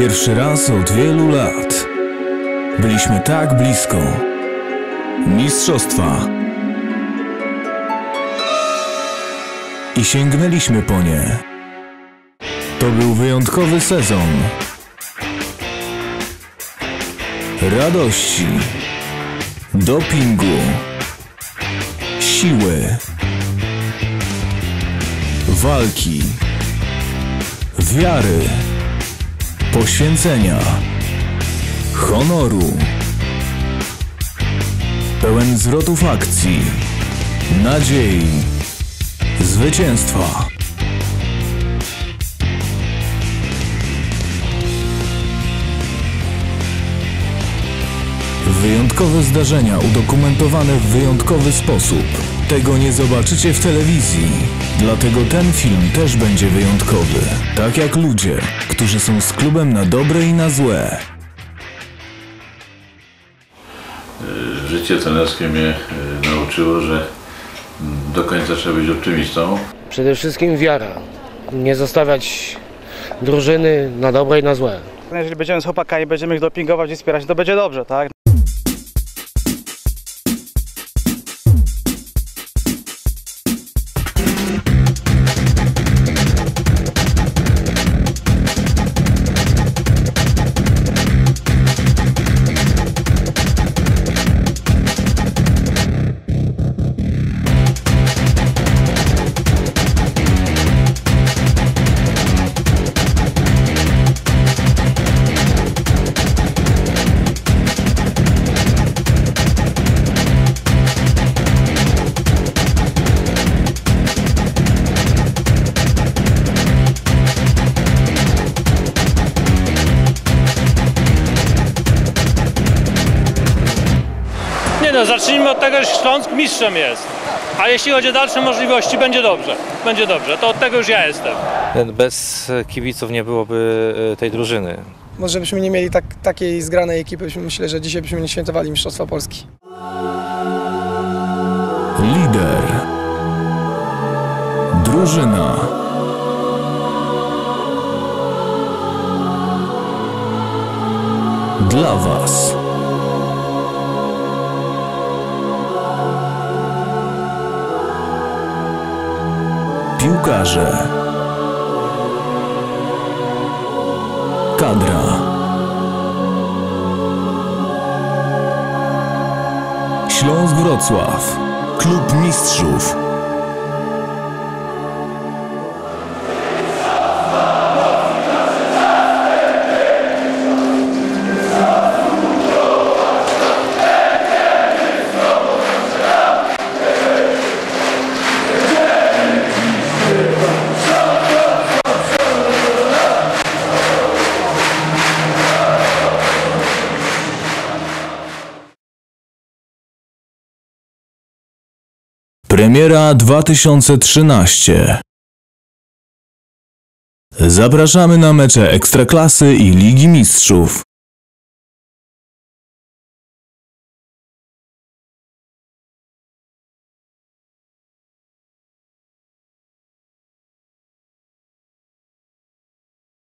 Pierwszy raz od wielu lat. Byliśmy tak blisko mistrzostwa. I sięgnęliśmy po nie. To był wyjątkowy sezon radości, dopingu, siły, walki, wiary, poświęcenia, honoru, pełen zwrotów akcji, nadziei, zwycięstwa. Wyjątkowe zdarzenia udokumentowane w wyjątkowy sposób. Tego nie zobaczycie w telewizji, dlatego ten film też będzie wyjątkowy. Tak jak ludzie, którzy są z klubem na dobre i na złe. Życie trenerskie mnie nauczyło, że do końca trzeba być optymistą. Przede wszystkim wiara. Nie zostawiać drużyny na dobre i na złe. Jeżeli będziemy z chłopakami, będziemy ich dopingować i wspierać, to będzie dobrze, tak? No, zacznijmy od tego, że Śląsk mistrzem jest, a jeśli chodzi o dalsze możliwości, będzie dobrze, to od tego już ja jestem. Bez kibiców nie byłoby tej drużyny. Może byśmy nie mieli takiej zgranej ekipy, myślę, że dzisiaj byśmy nie świętowali Mistrzostwa Polski. Lider, drużyna, dla was. Piłkarze, kadra, Śląsk Wrocław, Klub Mistrzów. Premiera 2013. Zapraszamy na mecze Ekstraklasy i Ligi Mistrzów.